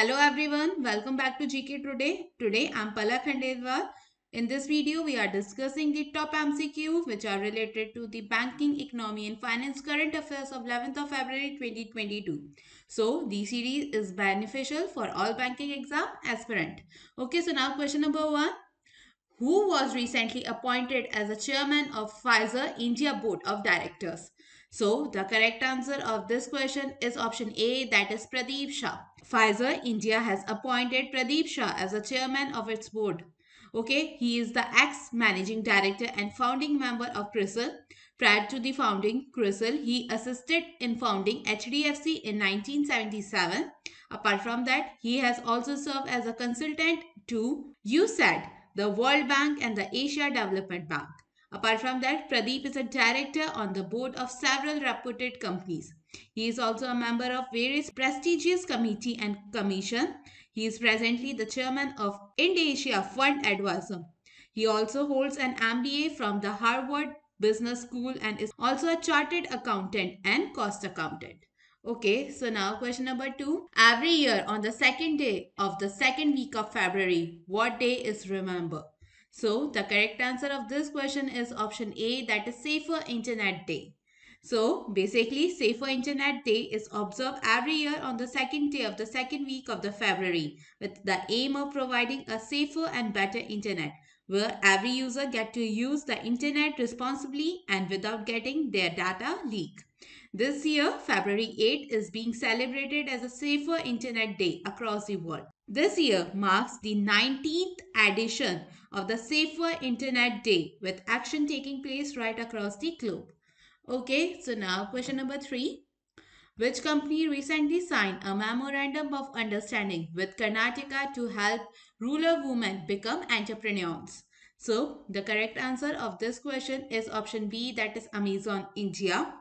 Hello everyone, welcome back to GK Today. Today I am Palak Khandelwal. In this video, we are discussing the top MCQs which are related to the Banking, Economy and Finance Current Affairs of 11th of February 2022. So, this series is beneficial for all banking exam aspirant. Okay, so now question number 1. Who was recently appointed as the chairman of Pfizer India Board of Directors? So, the correct answer of this question is option A, that is Pradeep Shah. Pfizer India has appointed Pradeep Shah as the chairman of its board. Okay, he is the ex-managing director and founding member of CRISIL. Prior to the founding CRISIL, he assisted in founding HDFC in 1977. Apart from that, he has also served as a consultant to USAID, the World Bank and the Asia Development Bank. Apart from that, Pradeep is a director on the board of several reputed companies. He is also a member of various prestigious committees and commission. He is presently the chairman of Indonesia Fund Advisor. He also holds an MBA from the Harvard Business School and is also a chartered accountant and cost accountant. Okay, so now question number 2. Every year on the second day of the second week of February, what day is remembered? So, the correct answer of this question is option A, that is Safer Internet Day. So, basically, Safer Internet Day is observed every year on the second day of the second week of the February with the aim of providing a safer and better internet where every user gets to use the internet responsibly and without getting their data leaked. This year, February 8 is being celebrated as a Safer Internet Day across the world. This year marks the 19th edition of the Safer Internet Day with action taking place right across the globe. Okay, so now question number 3. Which company recently signed a memorandum of understanding with Karnataka to help rural women become entrepreneurs? So, the correct answer of this question is option B, that is Amazon India.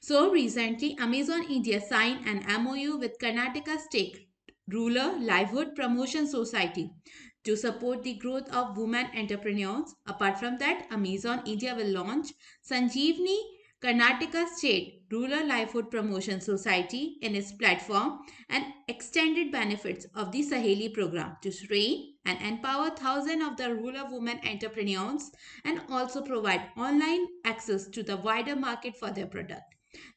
So, recently Amazon India signed an MOU with Karnataka State Rural Livelihood Promotion Society to support the growth of women entrepreneurs. Apart from that, Amazon India will launch Sanjeevni Karnataka State Rural Livelihood Promotion Society in its platform and extended benefits of the Saheli program to train and empower thousands of the rural women entrepreneurs and also provide online access to the wider market for their product.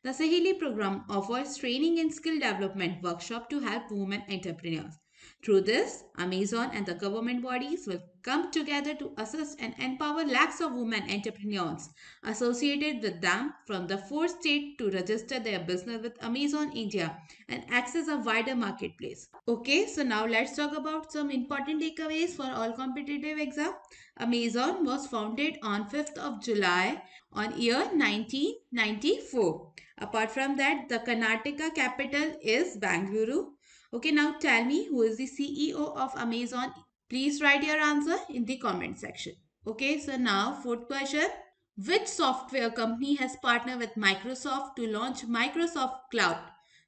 The Saheli program offers training and skill development workshop to help women entrepreneurs. Through this, Amazon and the government bodies will come together to assist and empower lakhs of women entrepreneurs associated with them from the 4 states to register their business with Amazon India and access a wider marketplace. Okay, so now let's talk about some important takeaways for all competitive exam. Amazon was founded on 5th of July on year 1994. Apart from that, the Karnataka capital is Bengaluru. Okay, now tell me who is the CEO of Amazon. Please write your answer in the comment section. Okay, so now 4th question. Which software company has partnered with Microsoft to launch Microsoft Cloud?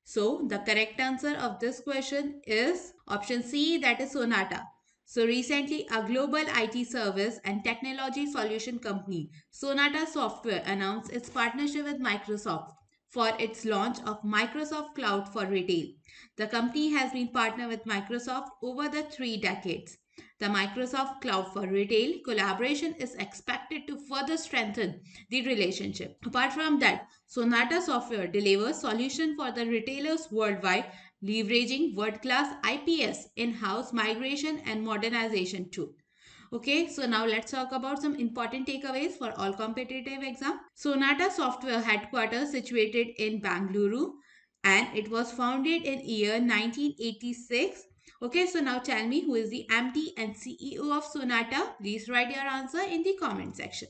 So, the correct answer of this question is option C, that is Sonata. So, recently a global IT service and technology solution company, Sonata Software, announced its partnership with Microsoft for its launch of Microsoft Cloud for Retail. The company has been partnered with Microsoft over the 3 decades. The Microsoft Cloud for Retail collaboration is expected to further strengthen the relationship. Apart from that, Sonata Software delivers solutions for the retailers worldwide, leveraging world-class IPS in-house migration and modernization tool. Okay, so now let's talk about some important takeaways for all competitive exam. Sonata Software headquarters situated in Bengaluru and it was founded in year 1986. Okay, so now tell me who is the MD and CEO of Sonata. Please write your answer in the comment section.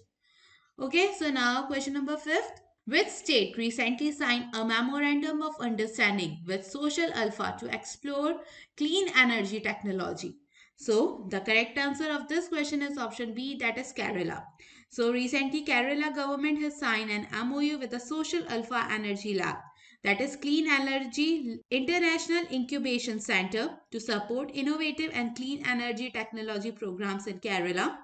Okay, so now question number 5th. Which state recently signed a memorandum of understanding with Social Alpha to explore clean energy technology? So, the correct answer of this question is option B, that is Kerala. So, recently Kerala government has signed an MOU with the Social Alpha Energy Lab. that is Clean Energy International Incubation Center, to support innovative and clean energy technology programs in Kerala.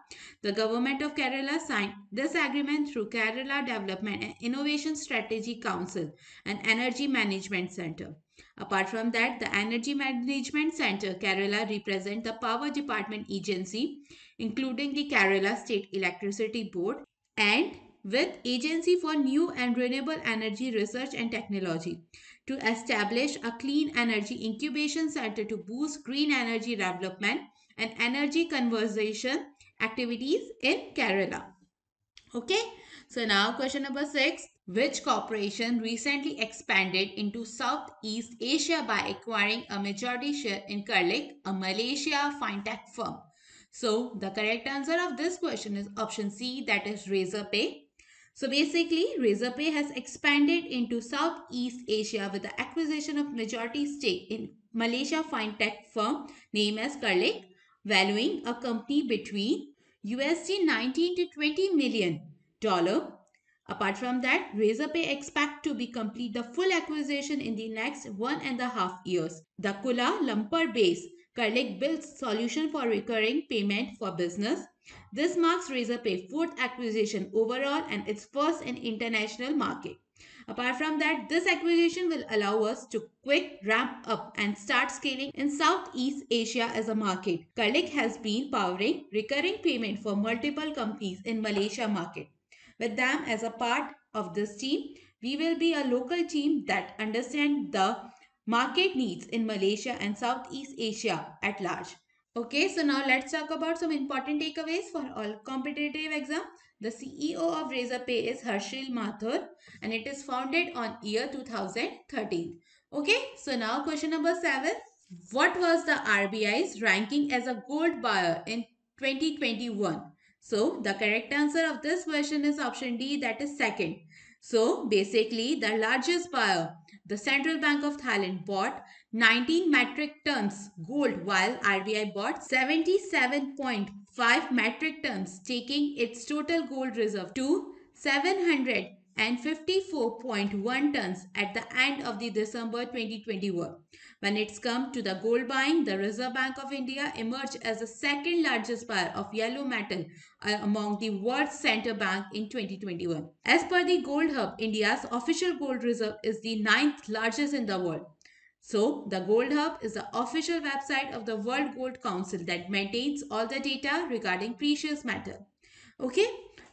The government of Kerala signed this agreement through Kerala Development and Innovation Strategy Council and Energy Management Center. Apart from that, the Energy Management Center Kerala represents the Power Department agency, including the Kerala State Electricity Board, and with Agency for New and Renewable Energy Research and Technology, to establish a clean energy incubation center to boost green energy development and energy conservation activities in Kerala. Okay, so now question number 6. Which corporation recently expanded into Southeast Asia by acquiring a majority share in Curlec, a Malaysia fintech firm? So the correct answer of this question is option C, that is Razorpay. So basically, Razorpay has expanded into Southeast Asia with the acquisition of majority stake in Malaysia fintech firm named as Curlec, valuing a company between $19 to $20 million. Apart from that, Razorpay expect to be complete the full acquisition in the next 1.5 years. The Kuala Lumpur base Curlec builds solution for recurring payment for business. This marks Razorpay's 4th acquisition overall and its first in international market. Apart from that, this acquisition will allow us to quick ramp up and start scaling in Southeast Asia as a market. Curlec has been powering recurring payment for multiple companies in Malaysia market. With them as a part of this team, we will be a local team that understands the market needs in Malaysia and Southeast Asia at large. Okay, so now let's talk about some important takeaways for all competitive exam. The CEO of Razorpay is Harshil Mathur and it is founded on year 2013. Okay, so now question number 7. What was the RBI's ranking as a gold buyer in 2021? So the correct answer of this question is option D, that is 2nd. So basically, the largest buyer, the Central Bank of Thailand, bought 19 metric tons gold, while RBI bought 77.5 metric tons, taking its total gold reserve to 754.1 tons at the end of the December 2021. When it's come to the gold buying, the Reserve Bank of India emerged as the 2nd largest buyer of yellow metal among the world's central bank in 2021. As per the Gold Hub, India's official gold reserve is the 9th largest in the world. So, the Gold Hub is the official website of the World Gold Council that maintains all the data regarding precious metal. Okay.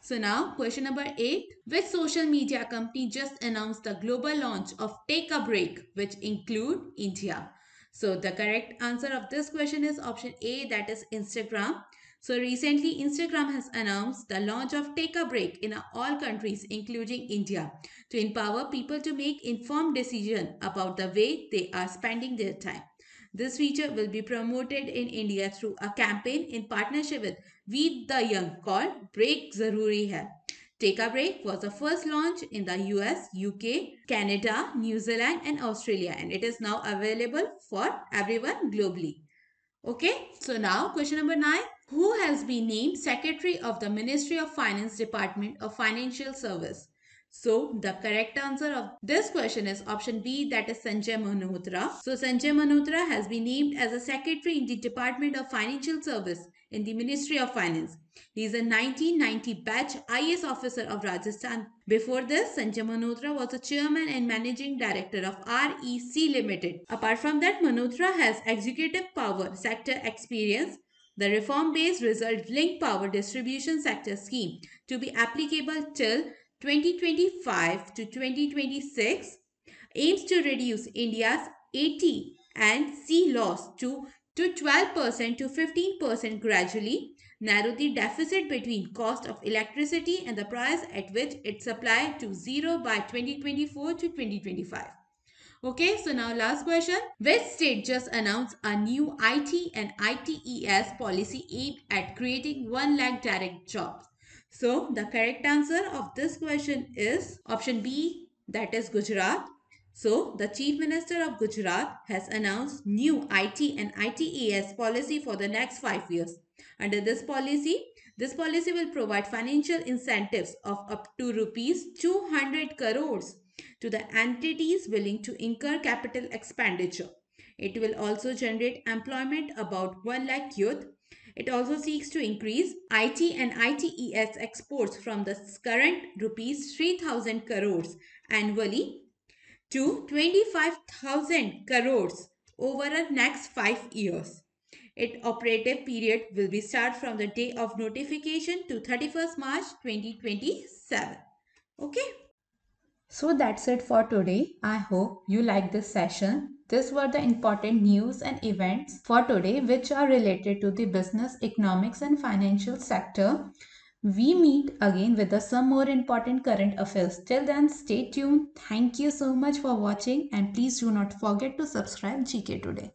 So now question number 8, which social media company just announced the global launch of Take a Break, which include India? So the correct answer of this question is option A, that is Instagram. So recently Instagram has announced the launch of Take a Break in all countries including India to empower people to make informed decisions about the way they are spending their time. This feature will be promoted in India through a campaign in partnership with We the Young called Break Zaruri Hai. Take a Break was the first launch in the US, UK, Canada, New Zealand and Australia, and it is now available for everyone globally. Okay, so now question number 9. Who has been named Secretary of the Ministry of Finance Department of Financial Service? So, the correct answer of this question is option B, that is Sanjay Manotra. So, Sanjay Manotra has been named as a secretary in the Department of Financial Service in the Ministry of Finance. He is a 1990 batch IAS officer of Rajasthan. Before this, Sanjay Manotra was the chairman and managing director of REC Limited. Apart from that, Manotra has executive power sector experience. The reform-based result-linked power distribution sector scheme to be applicable till 2025 to 2026 aims to reduce India's AT&C loss to 12% to 15% gradually, narrow the deficit between cost of electricity and the price at which it's supplied to zero by 2024 to 2025. Okay, so now last question. Which state just announced a new IT and ITES policy aimed at creating 1 lakh direct jobs? So, the correct answer of this question is option B, that is Gujarat. So, the Chief Minister of Gujarat has announced new IT and ITES policy for the next 5 years. Under this policy will provide financial incentives of up to Rs. 200 crores to the entities willing to incur capital expenditure. It will also generate employment about 1 lakh youth. It also seeks to increase IT and ITES exports from the current rupees 3,000 crores annually to 25,000 crores over the next 5 years. Its operative period will be start from the day of notification to 31st March 2027. Okay. So that's it for today. I hope you like this session. These were the important news and events for today which are related to the business, economics and financial sector. We meet again with some more important current affairs. Till then, stay tuned. Thank you so much for watching and please do not forget to subscribe GK Today.